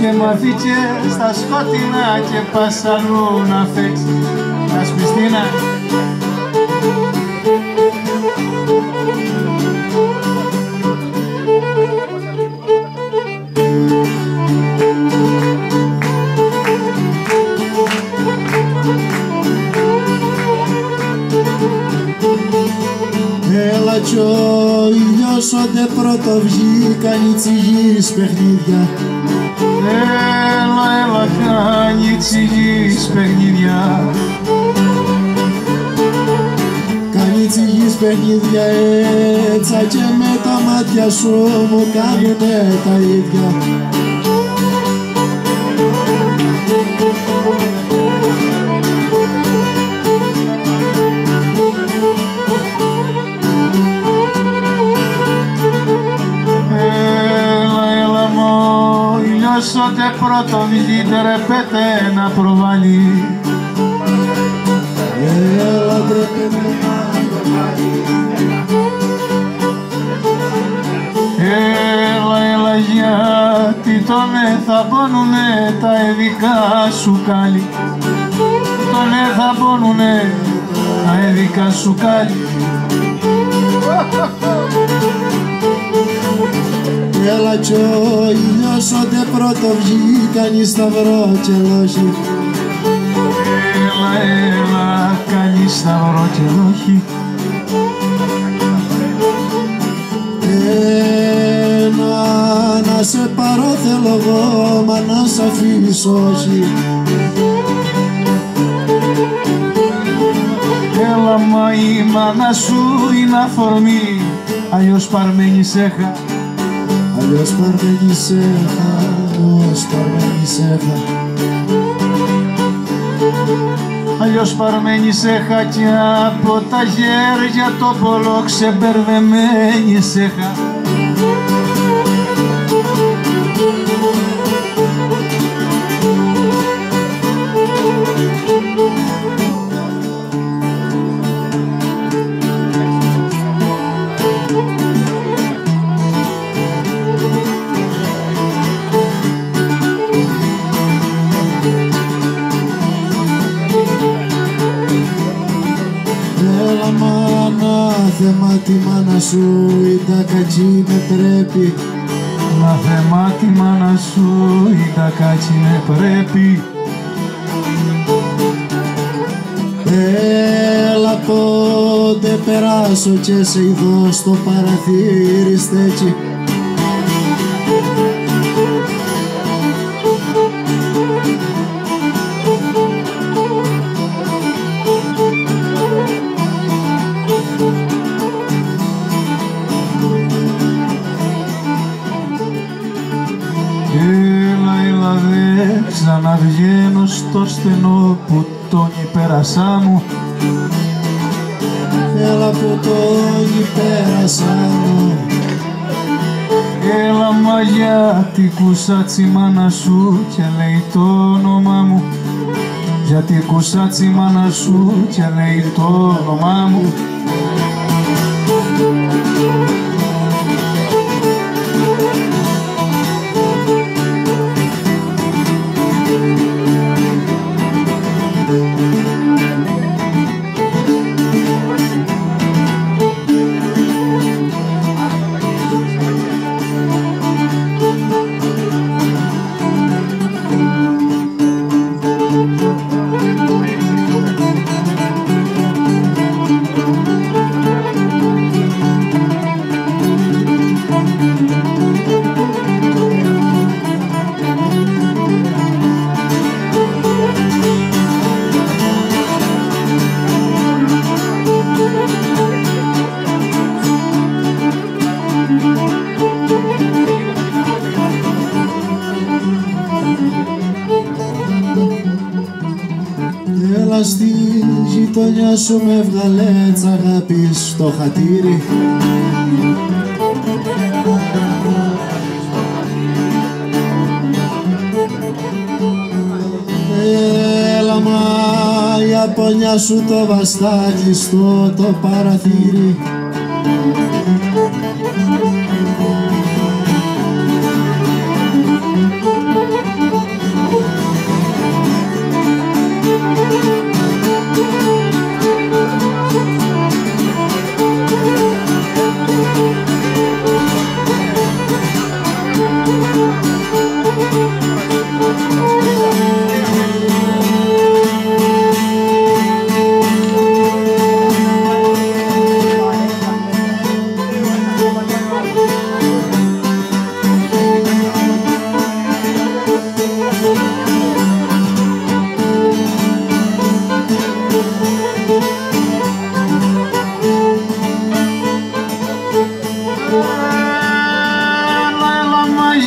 και μαθήκε στα σκότεινα και πας αλλού να φέξει. Να σπιστίνα. Έλα κι ο ήλιος όντε πρωτοβγεί, κάνει τσιγίς παιχνίδια. Έλα, έλα, κάνει τσιγίς παιχνίδια. Κάνει τσιγίς παιχνίδια, έτσα και με τα μάτια σου μου κάνουνε τα ίδια. Ότε πρώτον τρεπέται να προβάλλει. Έλα τρεπέται να προβάλλει. Έλα, έλα, γιατί τονε θα πόνουνε τα ειδικά σου κάλλη. Τονε θα πόνουνε τα ειδικά σου κάλλη. Έλα κι ο ήλιος όντε πρωτοβγεί, κάνει σταυρό και λόχι. Έλα, έλα, κάνει σταυρό και λόχι. Να σε πάρω θέλω εγώ, μα να σ' αφήσω όχι. Έλα μα η μάνα σου είναι αφορμή, αλλιώς παρμένη σε χα. Αλλιώς παρμένει σε χαμός, παρμένει σε χα. Αλλιώς παρμένει σε χα κι από τα χέρια το πολλό ξεμπερδεμένη σε χα. Μαθαίμα τη μάνα σου, η τακατσί με πρέπει. Μαθαίμα τη μάνα σου, η τακατσί με πρέπει. Έλα πότε περάσω και σε ειδώ στο παραθύρι στέκει. Έλα, έλα, δε ξαναβγαίνω στο στενό που τον υπέρασά μου. Έλα που τον υπέρασά μου. Έλα μα γιατί κουσάτσι μάνα σου και λέει το όνομά μου. Γιατί κουσάτσι μάνα σου και λέει το όνομά μου. Έλα στη γειτονιά σου με βγαλέ τ' αγάπη στο χατήρι. Έλα μα η απονιά σου το βαστάκι στο το παραθύρι. Thank you.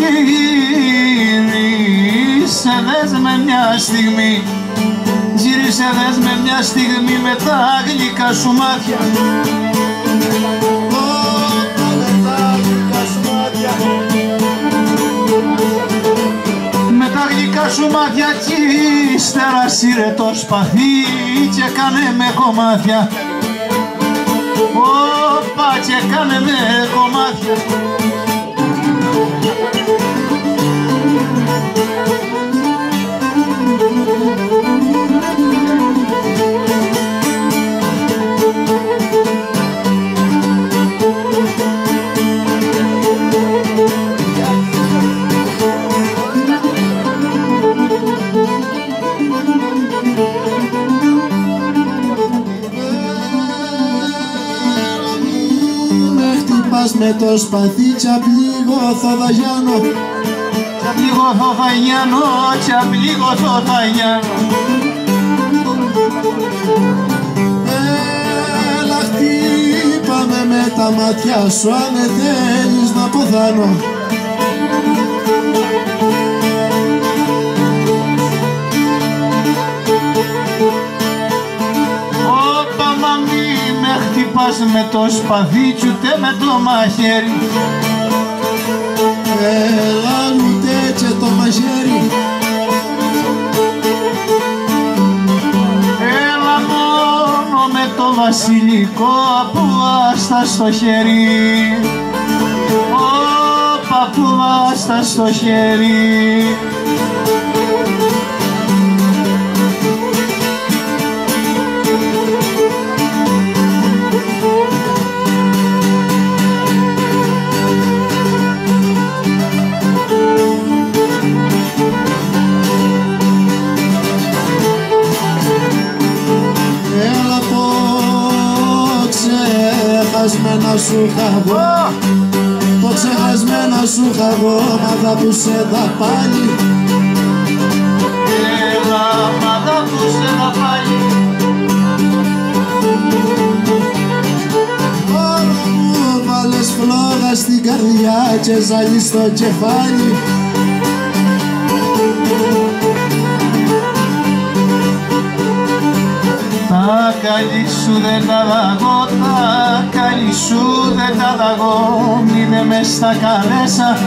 Γύρισε δες με μια στιγμή, γύρισε δες με μια στιγμή με τα γλυκά σου μάτια. Με τα γλυκά σου μάτια κι ύστερα σύρε το σπαθί και κάνε με κομμάτια. Όπα και κάνε με κομμάτια. Με το σπαθί τσαπλίγωθω θα γιάνω, τσαπλίγωθω θα γιάνω, τσαπλίγωθω θα γιάνω. Έλα χτύπαμε με τα μάτια σου αν θέλεις να ποθάνω. Πας με το σπαθί κι ούτε με το μαχαίρι. Έλα ούτε και το μαχαίρι. Έλα μόνο με το βασιλικό που άστα στο χέρι. Όπα που άστα στο χέρι. Το ξεχασμένα σου χαγώ, μάδα που σε δαπάνει. Έλα, μάδα που σε δαπάνει. Μόνο μου βάλες φλόγα στην καρδιά και ζαλί στο κεφάλι. Τα καλή σου δεν τα δαγώ, τα καλή σου δεν τα δαγώ, μείνε μες στα καλέσα.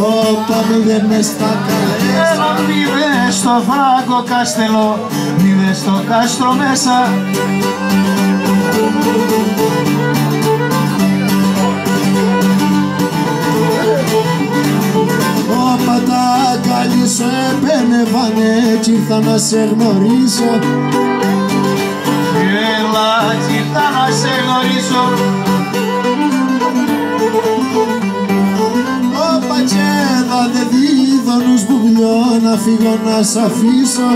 Όπα μείνε μες στα καλέσα. Έλα μείνε στο φράγκο καστελό, μείνε στο κάστρο μέσα. Όπα τα καλή σου επενεύανε κι ήρθα να σε γνωρίσω. Έλα κι ήρθα να σε γνωρίσω. Όπα και δα δε δίδωνους μπουγλιό να φύγω να σ' αφήσω.